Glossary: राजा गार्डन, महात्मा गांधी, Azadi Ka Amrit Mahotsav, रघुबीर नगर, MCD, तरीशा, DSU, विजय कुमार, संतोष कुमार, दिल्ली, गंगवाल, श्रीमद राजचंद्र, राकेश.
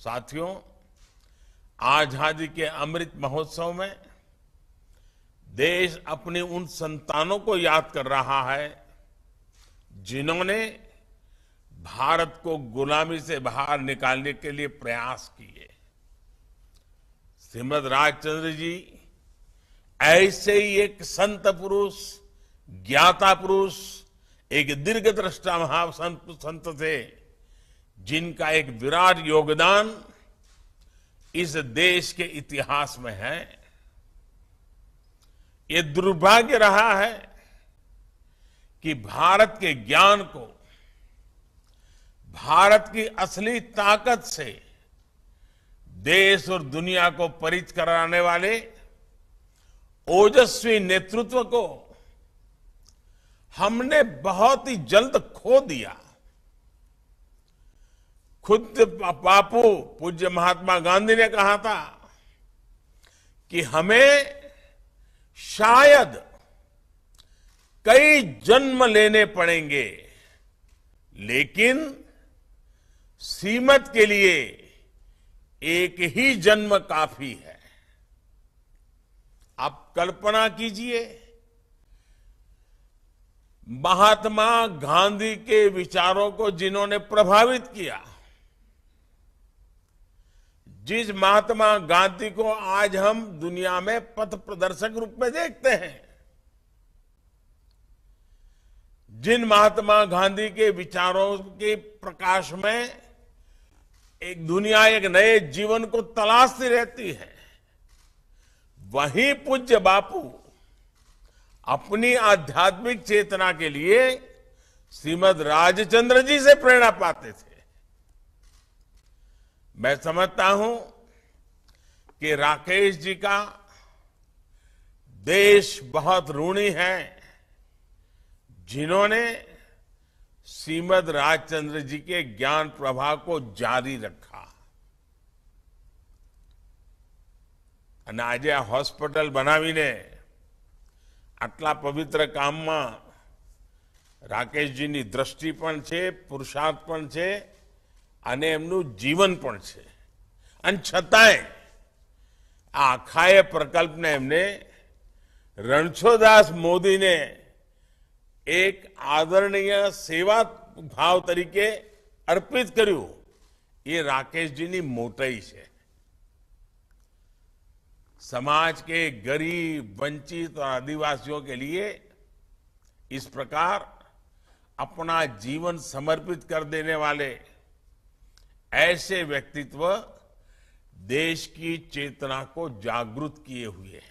साथियों, आजादी के अमृत महोत्सव में देश अपनी उन संतानों को याद कर रहा है जिन्होंने भारत को गुलामी से बाहर निकालने के लिए प्रयास किए। श्रीमद राजचंद्र जी ऐसे ही एक संत पुरुष, ज्ञाता पुरुष, एक दीर्घदृष्टा महासंत थे जिनका एक विराट योगदान इस देश के इतिहास में है। ये दुर्भाग्य रहा है कि भारत के ज्ञान को, भारत की असली ताकत से देश और दुनिया को परिचित कराने वाले ओजस्वी नेतृत्व को हमने बहुत ही जल्द खो दिया। खुद बापू पूज्य महात्मा गांधी ने कहा था कि हमें शायद कई जन्म लेने पड़ेंगे, लेकिन सीमत के लिए एक ही जन्म काफी है। आप कल्पना कीजिए, महात्मा गांधी के विचारों को जिन्होंने प्रभावित किया, जिस महात्मा गांधी को आज हम दुनिया में पथ प्रदर्शक रूप में देखते हैं, जिन महात्मा गांधी के विचारों के प्रकाश में एक दुनिया एक नए जीवन को तलाशती रहती है, वही पूज्य बापू अपनी आध्यात्मिक चेतना के लिए श्रीमद राजचंद्र जी से प्रेरणा पाते थे। मैं समझता हूं कि राकेश जी का देश बहुत ऋणी है जिन्होंने श्रीमद राजचंद्र जी के ज्ञान प्रवाह को जारी रखा। अनाजे हॉस्पिटल बनावीने आटला पवित्र काम में राकेश जी की दृष्टि पण छे, पुरुषार्थ पण छे અને એમનું જીવન પણ છે, અને છતાંય આ આખાએ પ્રકલ્પને એમને રણછોડદાસ મોદીને એક આદરણીય સેવા ભાવ તરીકે અર્પિત કર્યું। એ રાકેશજીની મોટાઈ છે। समाज के गरीब, वंचित और आदिवासियों के लिए इस प्रकार अपना जीवन समर्पित कर देने वाले ऐसे व्यक्तित्व देश की चेतना को जागृत किए हुए हैं।